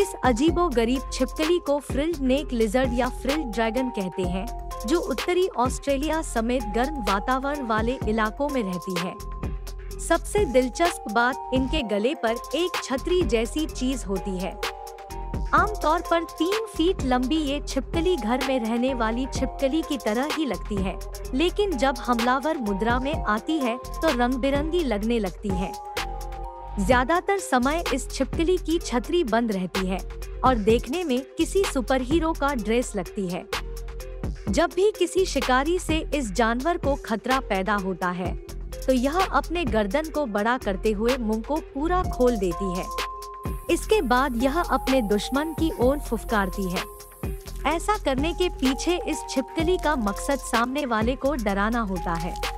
इस अजीबोगरीब छिपकली को फ्रिल्ड नेक लिजर्ड या फ्रिल्ड ड्रैगन कहते हैं, जो उत्तरी ऑस्ट्रेलिया समेत गर्म वातावरण वाले इलाकों में रहती है। सबसे दिलचस्प बात इनके गले पर एक छतरी जैसी चीज होती है। आमतौर पर 3 फीट लंबी ये छिपकली घर में रहने वाली छिपकली की तरह ही लगती है, लेकिन जब हमलावर मुद्रा में आती है तो रंग बिरंगी लगने लगती है। ज्यादातर समय इस छिपकली की छतरी बंद रहती है और देखने में किसी सुपरहीरो का ड्रेस लगती है। जब भी किसी शिकारी से इस जानवर को खतरा पैदा होता है तो यह अपने गर्दन को बड़ा करते हुए मुंह को पूरा खोल देती है। इसके बाद यह अपने दुश्मन की ओर फुफकारती है। ऐसा करने के पीछे इस छिपकली का मकसद सामने वाले को डराना होता है।